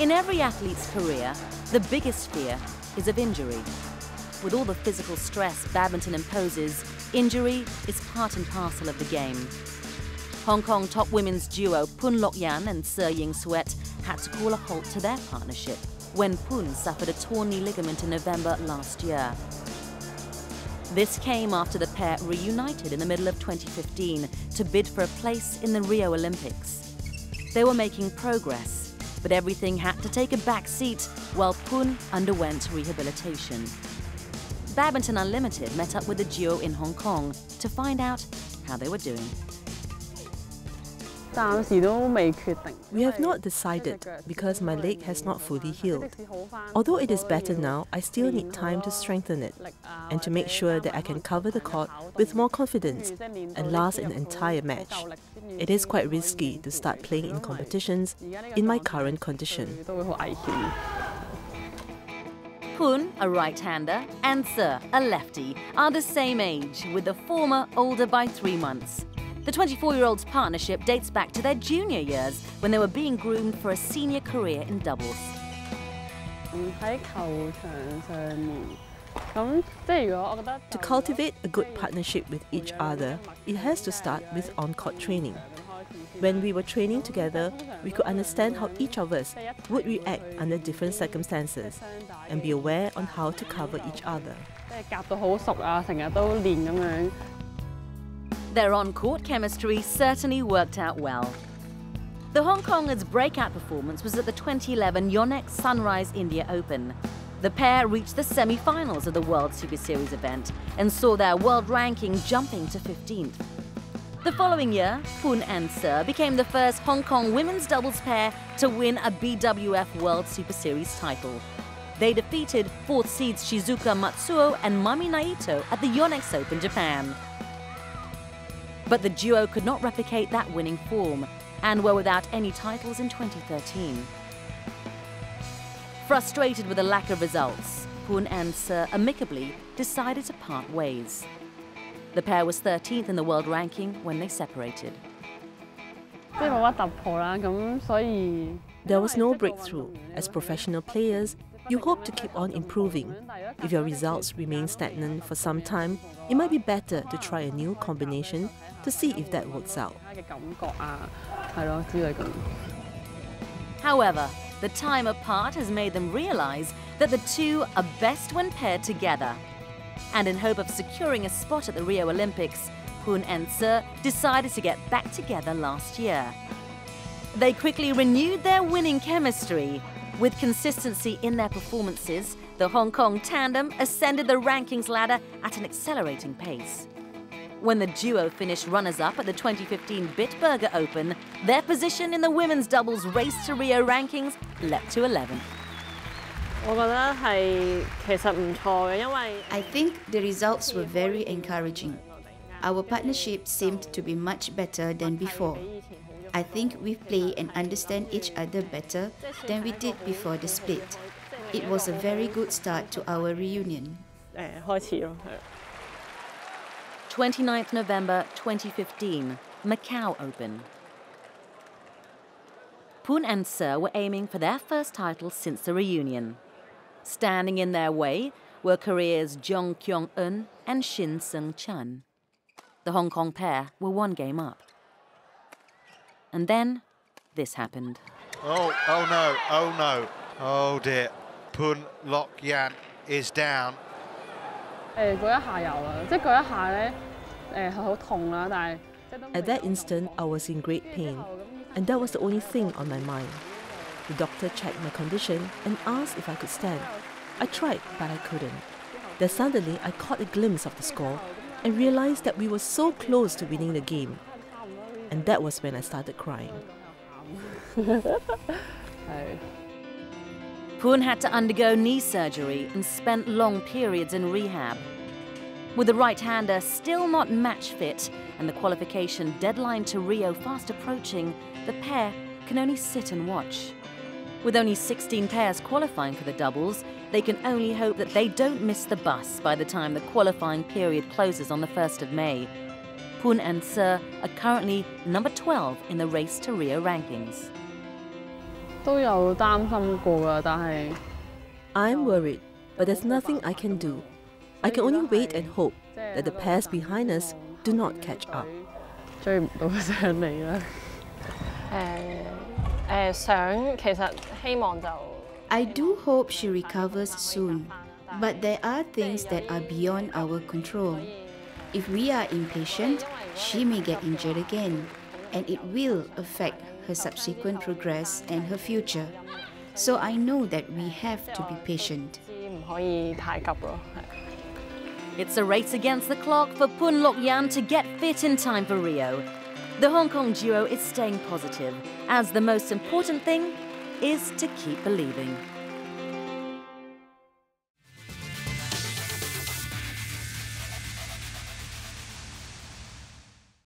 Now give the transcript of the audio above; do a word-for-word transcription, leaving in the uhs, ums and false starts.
In every athlete's career, the biggest fear is of injury. With all the physical stress badminton imposes, injury is part and parcel of the game. Hong Kong top women's duo Poon Lok Yan and Tse Ying Suet had to call a halt to their partnership when Poon suffered a torn knee ligament in November last year. This came after the pair reunited in the middle of twenty fifteen to bid for a place in the Rio Olympics. They were making progress, but everything had to take a back seat while Poon underwent rehabilitation. Badminton Unlimited met up with the duo in Hong Kong to find out how they were doing. We have not decided because my leg has not fully healed. Although it is better now, I still need time to strengthen it and to make sure that I can cover the court with more confidence and last an entire match. It is quite risky to start playing in competitions in my current condition. Poon, a right-hander, and Tse, a lefty, are the same age, with the former older by three months. The twenty-four-year-old's partnership dates back to their junior years, when they were being groomed for a senior career in doubles. To cultivate a good partnership with each other, it has to start with on-court training. When we were training together, we could understand how each of us would react under different circumstances and be aware on how to cover each other. Their on-court chemistry certainly worked out well. The Hong Kongers' breakout performance was at the twenty eleven Yonex Sunrise India Open. The pair reached the semi-finals of the World Super Series event and saw their world ranking jumping to fifteenth. The following year, Poon and Tse became the first Hong Kong women's doubles pair to win a B W F World Super Series title. They defeated fourth seeds Shizuka Matsuo and Mami Naito at the Yonex Open Japan. But the duo could not replicate that winning form and were without any titles in twenty thirteen. Frustrated with the lack of results, Poon and Tse amicably decided to part ways. The pair was thirteenth in the world ranking when they separated. There was no breakthrough. As professional players, you hope to keep on improving. If your results remain stagnant for some time, it might be better to try a new combination to see if that works out. However, the time apart has made them realize that the two are best when paired together. And in hope of securing a spot at the Rio Olympics, Poon and Tse decided to get back together last year. They quickly renewed their winning chemistry. With consistency in their performances, the Hong Kong tandem ascended the rankings ladder at an accelerating pace. When the duo finished runners-up at the twenty fifteen Bitburger Open, their position in the women's doubles race to Rio rankings leapt to eleventh. I think the results were very encouraging. Our partnership seemed to be much better than before. I think we play and understand each other better than we did before the split. It was a very good start to our reunion. twenty-ninth November twenty fifteen, Macau Open. Poon and Tse were aiming for their first title since the reunion. Standing in their way were Korea's Jong Kyung Eun and Shin Seng Chan. The Hong Kong pair were one game up. And then, this happened. Oh, oh no, oh no, oh dear. Poon Lok Yan is down. At that instant, I was in great pain, and that was the only thing on my mind. The doctor checked my condition and asked if I could stand. I tried, but I couldn't. Then suddenly, I caught a glimpse of the score and realized that we were so close to winning the game. And that was when I started crying. Poon had to undergo knee surgery and spent long periods in rehab. With the right-hander still not match fit and the qualification deadline to Rio fast approaching, the pair can only sit and watch. With only sixteen pairs qualifying for the doubles, they can only hope that they don't miss the bus by the time the qualifying period closes on the first of May. Poon and Tse are currently number twelve in the race to Rio rankings. I'm worried, but there's nothing I can do. I can only wait and hope that the pairs behind us do not catch up. I do hope she recovers soon, but there are things that are beyond our control. If we are impatient, she may get injured again, and it will affect her subsequent progress and her future. So I know that we have to be patient. It's a race against the clock for Poon Lok Yan to get fit in time for Rio. The Hong Kong duo is staying positive, as the most important thing is to keep believing.